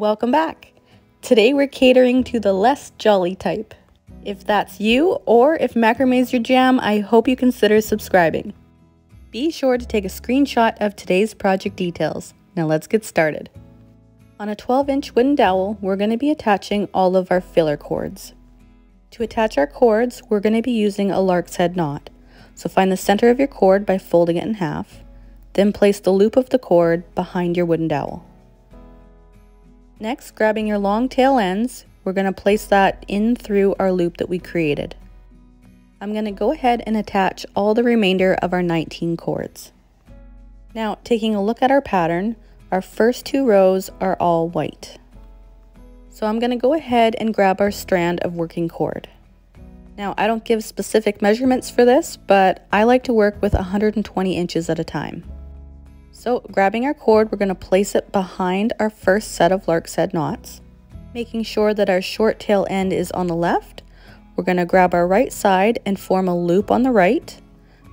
Welcome back! Today we're catering to the less jolly type. If that's you, or if macrame's your jam, I hope you consider subscribing. Be sure to take a screenshot of today's project details. Now let's get started. On a 12-inch wooden dowel, we're going to be attaching all of our filler cords. To attach our cords, we're going to be using a lark's head knot. So find the center of your cord by folding it in half, then place the loop of the cord behind your wooden dowel. Next, grabbing your long tail ends, we're going to place that in through our loop that we created. I'm going to go ahead and attach all the remainder of our 19 cords. Now, taking a look at our pattern, our first two rows are all white. So I'm going to go ahead and grab our strand of working cord. Now, I don't give specific measurements for this, but I like to work with 120 inches at a time. So grabbing our cord, we're going to place it behind our first set of lark's head knots, making sure that our short tail end is on the left. We're going to grab our right side and form a loop on the right,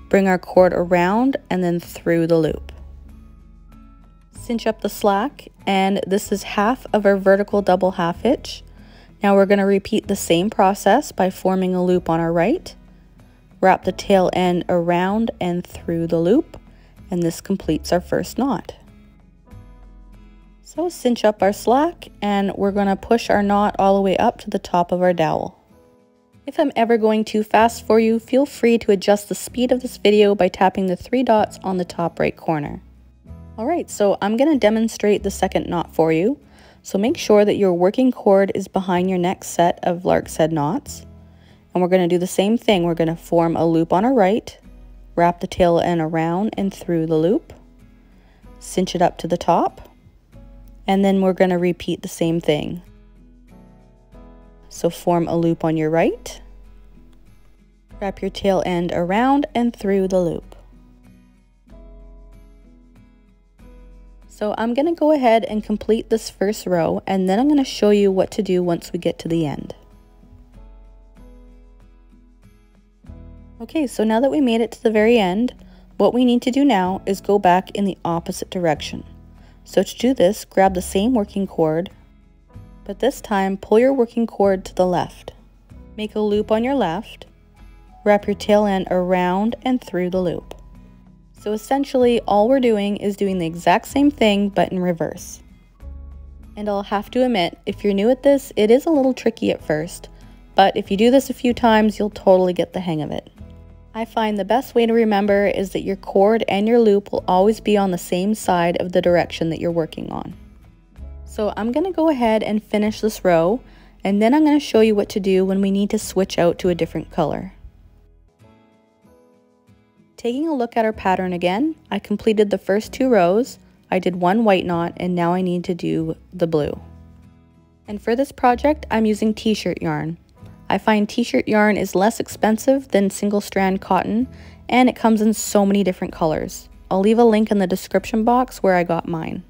bring our cord around and then through the loop. Cinch up the slack, and this is half of our vertical double half hitch. Now we're going to repeat the same process by forming a loop on our right, wrap the tail end around and through the loop, and this completes our first knot. So cinch up our slack, and we're going to push our knot all the way up to the top of our dowel. If I'm ever going too fast for you, feel free to adjust the speed of this video by tapping the three dots on the top right corner. Alright, so I'm going to demonstrate the second knot for you. So make sure that your working cord is behind your next set of lark's head knots. And we're going to do the same thing. We're going to form a loop on our right, wrap the tail end around and through the loop, cinch it up to the top, and then we're going to repeat the same thing. So form a loop on your right, wrap your tail end around and through the loop. So I'm going to go ahead and complete this first row, and then I'm going to show you what to do once we get to the end. Okay, so now that we made it to the very end, what we need to do now is go back in the opposite direction. So to do this, grab the same working cord, but this time pull your working cord to the left. Make a loop on your left, wrap your tail end around and through the loop. So essentially all we're doing is doing the exact same thing but in reverse. And I'll have to admit, if you're new at this, it is a little tricky at first, but if you do this a few times, you'll totally get the hang of it. I find the best way to remember is that your cord and your loop will always be on the same side of the direction that you're working on. So I'm going to go ahead and finish this row, and then I'm going to show you what to do when we need to switch out to a different color. Taking a look at our pattern again, I completed the first two rows, I did one white knot, and now I need to do the blue. And for this project, I'm using t-shirt yarn. I find t-shirt yarn is less expensive than single strand cotton, and it comes in so many different colors. I'll leave a link in the description box where I got mine.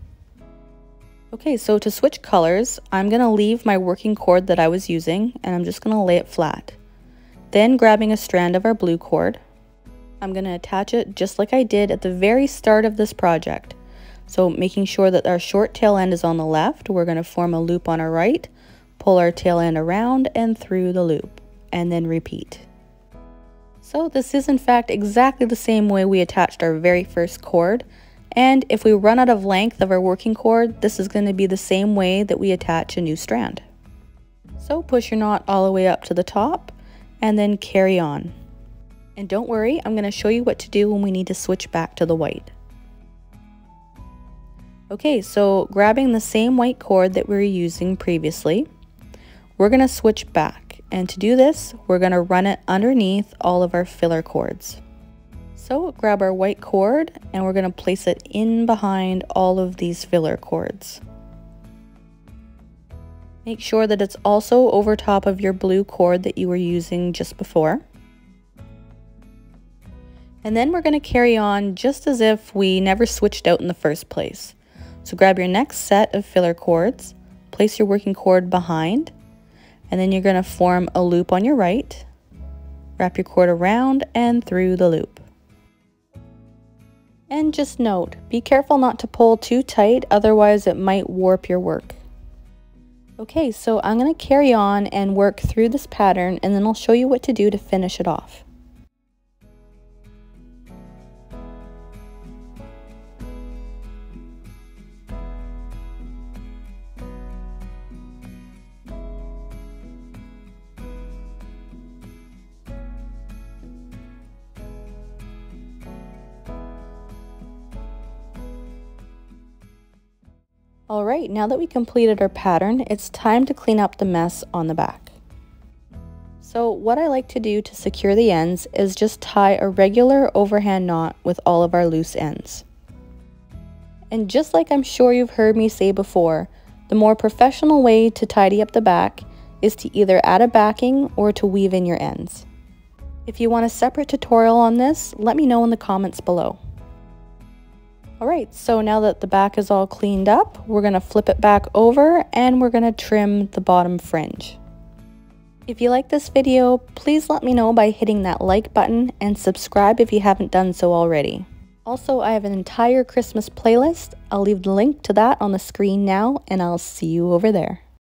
Okay, so to switch colors, I'm going to leave my working cord that I was using, and I'm just going to lay it flat. Then grabbing a strand of our blue cord, I'm going to attach it just like I did at the very start of this project. So making sure that our short tail end is on the left, we're going to form a loop on our right, pull our tail end around and through the loop, and then repeat. So this is in fact exactly the same way we attached our very first cord, and if we run out of length of our working cord, this is going to be the same way that we attach a new strand. So push your knot all the way up to the top, and then carry on. And don't worry, I'm going to show you what to do when we need to switch back to the white. Okay, so grabbing the same white cord that we were using previously, we're going to switch back, and to do this, we're going to run it underneath all of our filler cords. So grab our white cord, and we're going to place it in behind all of these filler cords. Make sure that it's also over top of your blue cord that you were using just before. And then we're going to carry on just as if we never switched out in the first place. So grab your next set of filler cords, place your working cord behind, and then you're going to form a loop on your right, wrap your cord around and through the loop. And just note, be careful not to pull too tight, otherwise it might warp your work. Okay, so I'm going to carry on and work through this pattern, and then I'll show you what to do to finish it off. Alright, now that we completed our pattern, it's time to clean up the mess on the back. So what I like to do to secure the ends is just tie a regular overhand knot with all of our loose ends. And just like I'm sure you've heard me say before, the more professional way to tidy up the back is to either add a backing or to weave in your ends. If you want a separate tutorial on this, let me know in the comments below. Alright, so now that the back is all cleaned up, we're going to flip it back over and we're going to trim the bottom fringe. If you like this video, please let me know by hitting that like button and subscribe if you haven't done so already. Also, I have an entire Christmas playlist. I'll leave the link to that on the screen now, and I'll see you over there.